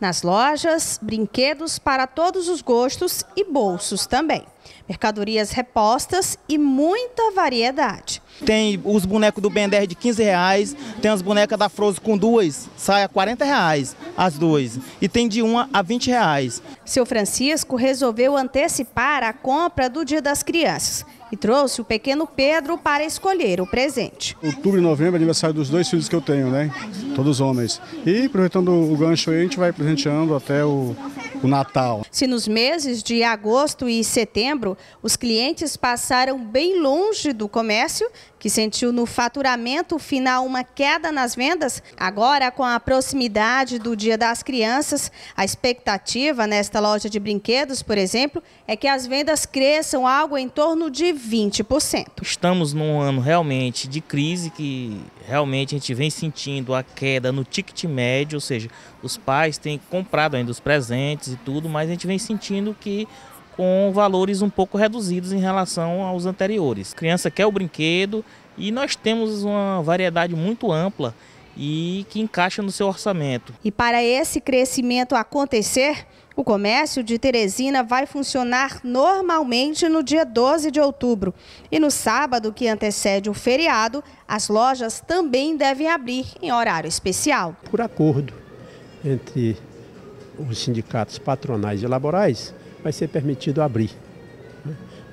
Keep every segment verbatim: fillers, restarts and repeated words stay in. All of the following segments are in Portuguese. Nas lojas, brinquedos para todos os gostos e bolsos também. Mercadorias repostas e muita variedade. Tem os bonecos do Bender de quinze reais, tem as bonecas da Frozen com duas, sai a quarenta reais as duas, e tem de uma a vinte reais. Seu Francisco resolveu antecipar a compra do Dia das Crianças e trouxe o pequeno Pedro para escolher o presente. Outubro e novembro é aniversário dos dois filhos que eu tenho, né? Todos homens. E aproveitando o gancho aí, a gente vai presenteando até o, o Natal. Se nos meses de agosto e setembro, os clientes passaram bem longe do comércio, que sentiu no faturamento final uma queda nas vendas, agora com a proximidade do Dia das Crianças, a expectativa nesta loja de brinquedos, por exemplo, é que as vendas cresçam algo em torno de vinte por cento. Estamos num ano realmente de crise, que realmente a gente vem sentindo a queda no ticket médio, ou seja, os pais têm comprado ainda os presentes e tudo, mas a gente vem sentindo que com valores um pouco reduzidos em relação aos anteriores. A criança quer o brinquedo e nós temos uma variedade muito ampla e que encaixa no seu orçamento. E para esse crescimento acontecer, o comércio de Teresina vai funcionar normalmente no dia doze de outubro. E no sábado, que antecede o feriado, as lojas também devem abrir em horário especial. Por acordo entre os sindicatos patronais e laborais, vai ser permitido abrir.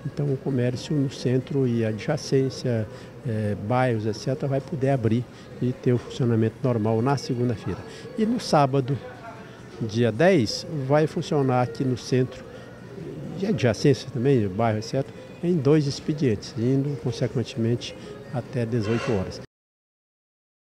Então o comércio no centro e adjacência, é, bairros, etcétera, vai poder abrir e ter o funcionamento normal na segunda-feira. E no sábado, dia dez, vai funcionar aqui no centro e adjacência também, bairro, etcétera, em dois expedientes, indo, consequentemente, até dezoito horas.